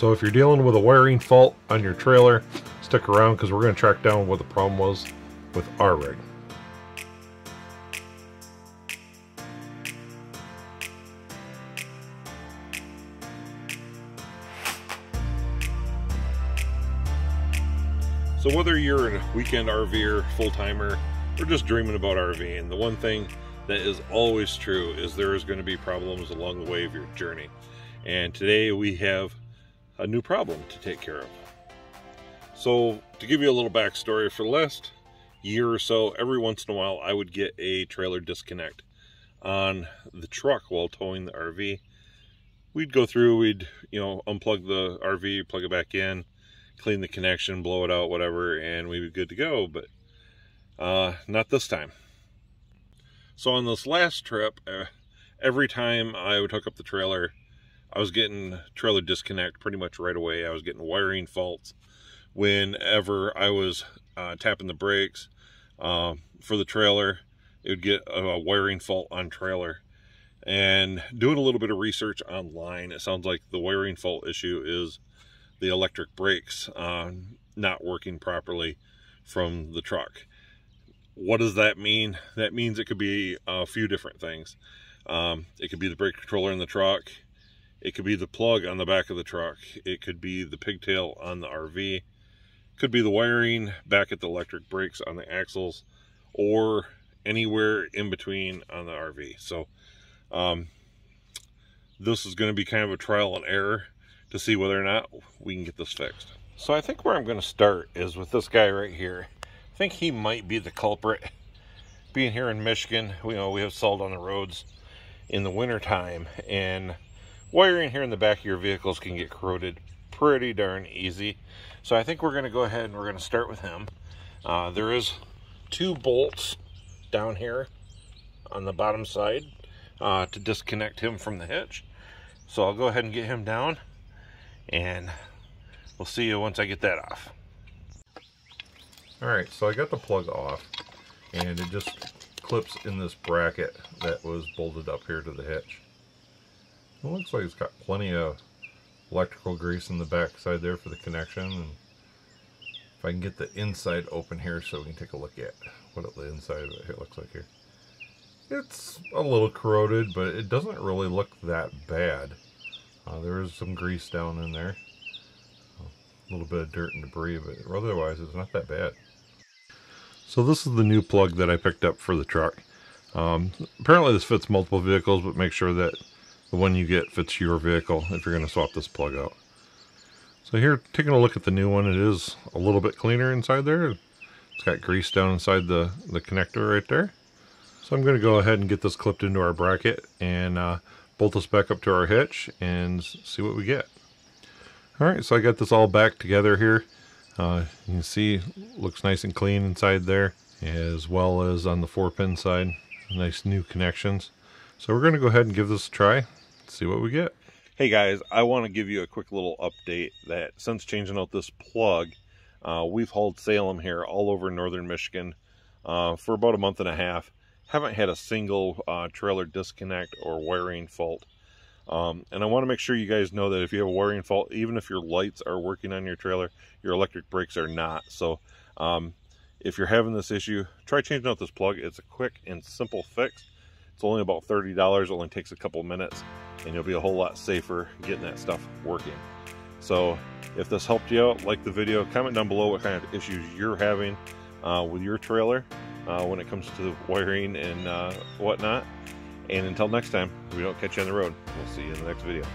So if you're dealing with a wiring fault on your trailer, stick around because we're going to track down what the problem was with our rig. So whether you're a weekend RVer, full-timer, or just dreaming about RVing, the one thing that is always true is there is going to be problems along the way of your journey. And today we have a new problem to take care of. So to give you a little backstory, for the last year or so, every once in a while I would get a trailer disconnect on the truck while towing the RV. We'd go through, we'd, you know, unplug the RV, plug it back in, clean the connection, blow it out, whatever, and we'd be good to go, but not this time. So on this last trip, every time I would hook up the trailer, I was getting trailer disconnect pretty much right away. I was getting wiring faults whenever I was tapping the brakes for the trailer. It would get a wiring fault on trailer. And doing a little bit of research online, it sounds like the wiring fault issue is the electric brakes not working properly from the truck. What does that mean? That means it could be a few different things. It could be the brake controller in the truck. It could be the plug on the back of the truck. It could be the pigtail on the RV. It could be the wiring back at the electric brakes on the axles, or anywhere in between on the RV. So this is going to be kind of a trial and error to see whether or not we can get this fixed. So I think where I'm going to start is with this guy right here. I think he might be the culprit. Being here in Michigan, you know, we have salt on the roads in the wintertime, and wiring here in the back of your vehicles can get corroded pretty darn easy. So I think we're going to go ahead and we're going to start with him. There is two bolts down here on the bottom side to disconnect him from the hitch. So I'll go ahead and get him down and we'll see you once I get that off. Alright, so I got the plug off and it just clips in this bracket that was bolted up here to the hitch. It looks like it's got plenty of electrical grease in the back side there for the connection. And if I can get the inside open here so we can take a look at what the inside of it looks like here. It's a little corroded, but it doesn't really look that bad. There is some grease down in there. A little bit of dirt and debris, but otherwise it's not that bad. So this is the new plug that I picked up for the truck. Apparently this fits multiple vehicles, but make sure that the one you get fits your vehicle if you're going to swap this plug out. So here, taking a look at the new one, it is a little bit cleaner inside there. It's got grease down inside the connector right there. So I'm going to go ahead and get this clipped into our bracket and bolt this back up to our hitch and see what we get. Alright, so I got this all back together here. You can see looks nice and clean inside there, as well as on the 4-pin side. Nice new connections. So we're going to go ahead and give this a try. See what we get. Hey guys, I want to give you a quick little update that since changing out this plug, we've hauled Salem here all over northern Michigan for about a month and a half. Haven't had a single trailer disconnect or wiring fault. And I want to make sure you guys know that if you have a wiring fault, even if your lights are working on your trailer, your electric brakes are not. So if you're having this issue, try changing out this plug. It's a quick and simple fix. It's only about $30, only takes a couple minutes, and you'll be a whole lot safer getting that stuff working. So if this helped you out, like the video, comment down below what kind of issues you're having with your trailer when it comes to wiring and whatnot. And until next time, if we don't catch you on the road, we'll see you in the next video.